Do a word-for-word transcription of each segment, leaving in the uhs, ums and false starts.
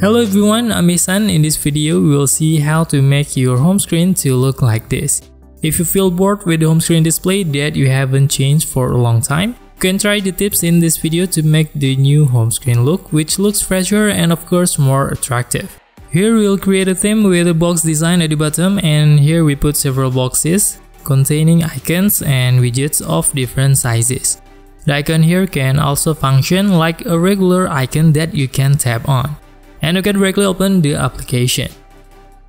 Hello everyone, I'm Isan. In this video, we will see how to make your home screen to look like this. If you feel bored with the home screen display that you haven't changed for a long time, you can try the tips in this video to make the new home screen look, which looks fresher and of course more attractive. Here we'll create a theme with a box design at the bottom, and here we put several boxes containing icons and widgets of different sizes. The icon here can also function like a regular icon that you can tap on, and you can directly open the application.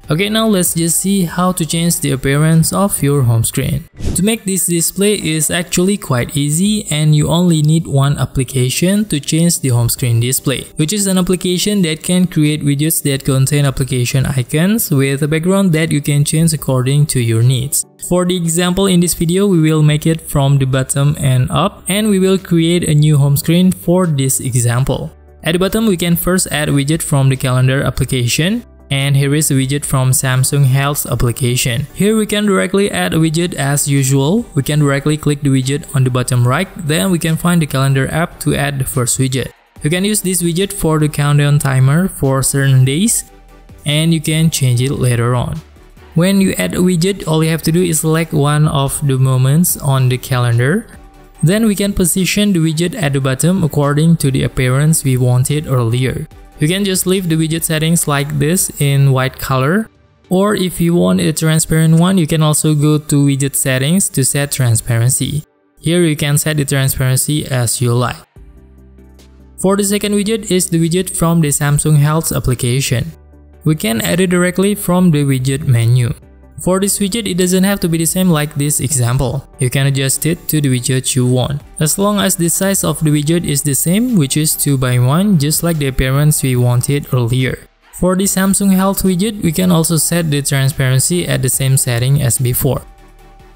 Okay, now let's just see how to change the appearance of your home screen. To make this display is actually quite easy, and you only need one application to change the home screen display, which is an application that can create widgets that contain application icons with a background that you can change according to your needs. For the example in this video, we will make it from the bottom and up, and we will create a new home screen for this example. At the bottom, we can first add a widget from the calendar application. And here is a widget from Samsung Health application. Here we can directly add a widget as usual. We can directly click the widget on the bottom right, then we can find the calendar app to add the first widget. You can use this widget for the countdown timer for certain days, and you can change it later on. When you add a widget, all you have to do is select one of the moments on the calendar. Then we can position the widget at the bottom according to the appearance we wanted earlier. You can just leave the widget settings like this in white color, or if you want a transparent one, you can also go to widget settings to set transparency. Here you can set the transparency as you like. For the second widget is the widget from the Samsung Health application. We can add it directly from the widget menu. For this widget, it doesn't have to be the same like this example. You can adjust it to the widget you want. As long as the size of the widget is the same, which is two by one, just like the appearance we wanted earlier. For the Samsung Health widget, we can also set the transparency at the same setting as before.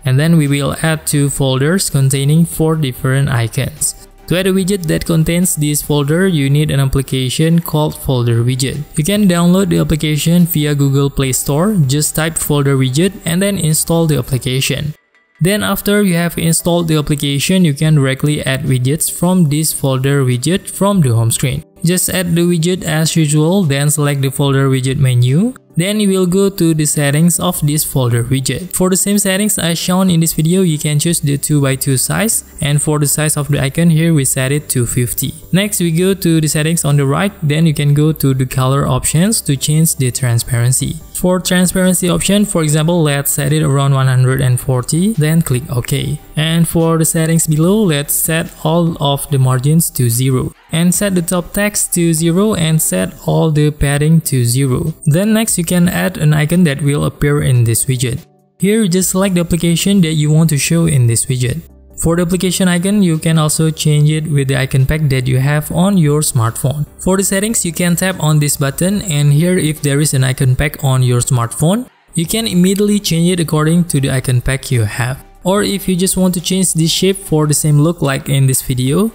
And then we will add two folders containing four different icons. To add a widget that contains this folder, you need an application called Folder Widget. You can download the application via Google Play Store, just type Folder Widget and then install the application. Then after you have installed the application, you can directly add widgets from this Folder Widget from the home screen. Just add the widget as usual, then select the Folder Widget menu. Then you will go to the settings of this folder widget. For the same settings as shown in this video, you can choose the two by two size, and for the size of the icon here we set it to fifty. Next we go to the settings on the right, then you can go to the color options to change the transparency. For transparency option, for example, let's set it around one hundred forty, then click OK. And for the settings below, let's set all of the margins to zero. And set the top text to zero and set all the padding to zero. Then next you can add an icon that will appear in this widget. Here you just select the application that you want to show in this widget. For the application icon, you can also change it with the icon pack that you have on your smartphone. For the settings, you can tap on this button, and here if there is an icon pack on your smartphone, you can immediately change it according to the icon pack you have. Or if you just want to change this shape for the same look like in this video,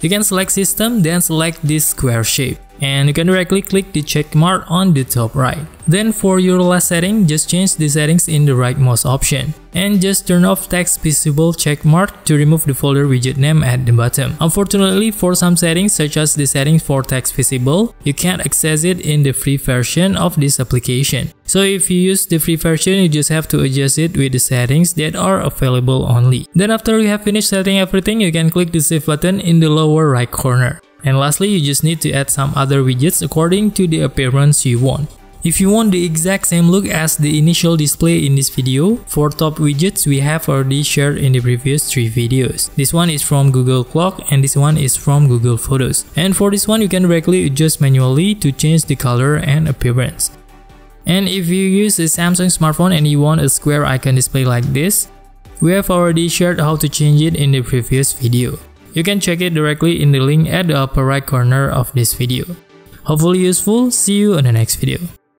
you can select system, then select this square shape, and you can directly click the check mark on the top right. Then for your last setting, just change the settings in the rightmost option, and just turn off text visible check mark to remove the folder widget name at the bottom. Unfortunately, for some settings such as the settings for text visible, you can't access it in the free version of this application. So if you use the free version, you just have to adjust it with the settings that are available only. Then after you have finished setting everything, you can click the save button in the lower right corner. And lastly, you just need to add some other widgets according to the appearance you want. If you want the exact same look as the initial display in this video, for top widgets we have already shared in the previous three videos. This one is from Google Clock and this one is from Google Photos. And for this one, you can directly adjust manually to change the color and appearance. And if you use a Samsung smartphone and you want a square icon display like this, we have already shared how to change it in the previous video. You can check it directly in the link at the upper right corner of this video. Hopefully useful, see you in the next video.